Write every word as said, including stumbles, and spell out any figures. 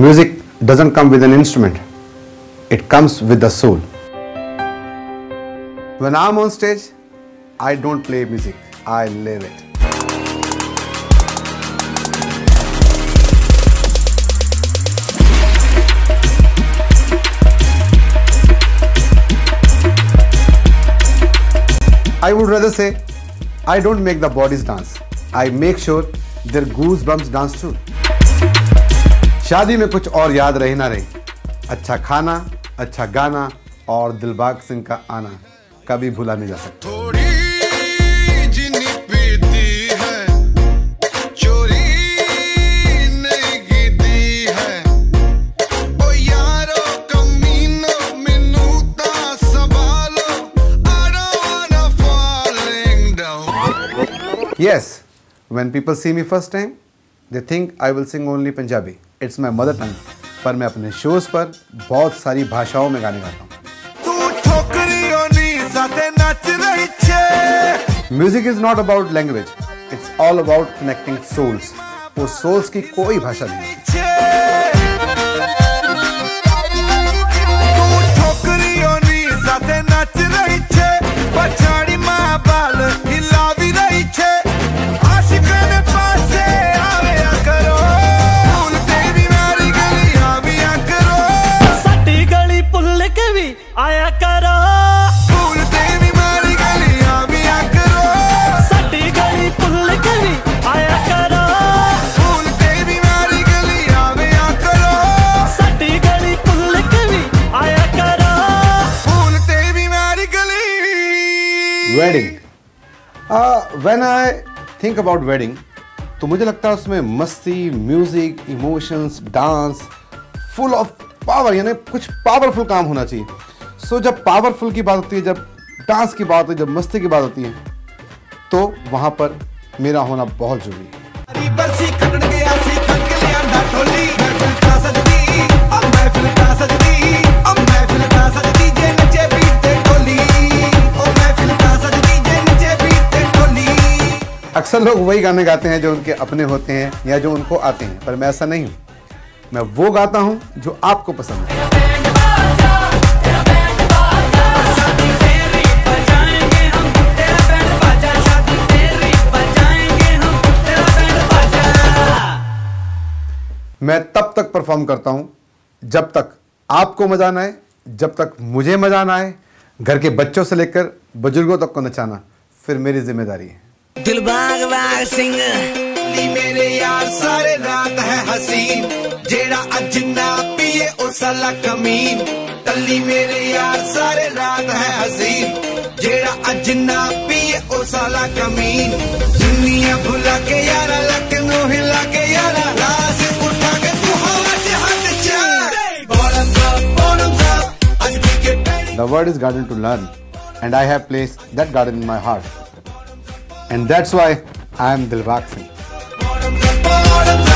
Music doesn't come with an instrument, it comes with the soul. When I'm on stage, I don't play music, I live it. I would rather say, I don't make the bodies dance, I make sure their goosebumps dance too. शादी में कुछ और याद रहे ना रहे, अच्छा खाना, अच्छा गाना और दिलबाग सिंह का आना कभी भुला नहीं जा सकता। थोड़ी जिनी पीती है, चोरी नहीं कीती है, ओ यारो कमीनो मिनू ता संभालो, I don't wanna falling down. Yes, when people see me first time, they think I will sing only Punjabi. It's my mother tongue. पर मैं अपने शोज पर बहुत सारी भाषाओं में गाने गाता हूँ। Music is not about language, it's all about connecting souls. वो सोल्स की कोई भाषा नहीं। आया करो फूल तेरी मारी गलियां भी आ करो, सटी गली पुल के भी आया करो, फूल तेरी मारी गलियां भी आ करो, सटी गली पुल के भी आया करो, फूल तेरी मारी गली। Wedding, when I think about wedding तो मुझे लगता है उसमें मस्ती, music, emotions, dance, full of power, यानी कुछ पावरफुल काम होना चाहिए। सो so, जब पावरफुल की बात होती है, जब डांस की बात होती है, जब मस्ती की बात होती है, तो वहाँ पर मेरा होना बहुत जरूरी है। अक्सर लोग वही गाने गाते हैं जो उनके अपने होते हैं या जो उनको आते हैं, पर मैं ऐसा नहीं हूँ। मैं वो गाता हूँ जो आपको पसंद है। मैं तब तक परफॉर्म करता हूं जब तक आपको मजा ना आए, जब तक मुझे मजा ना आए। घर के बच्चों से लेकर बुजुर्गों तक को नचाना फिर मेरी जिम्मेदारी है। दिलबाग सिंह ली मेरे यार सारे रात है हसीन, जेड़ा अजना पिए उसला कमीन, तल्ली मेरे यार सारे रात है हसीन, जेड़ा अजना पिए उसला कमीन, दुनिया भुला के यारा लक नो हिला के यारा The word is garden to learn, and I have placed that garden in my heart, and that's why I am Dilbagh Singh.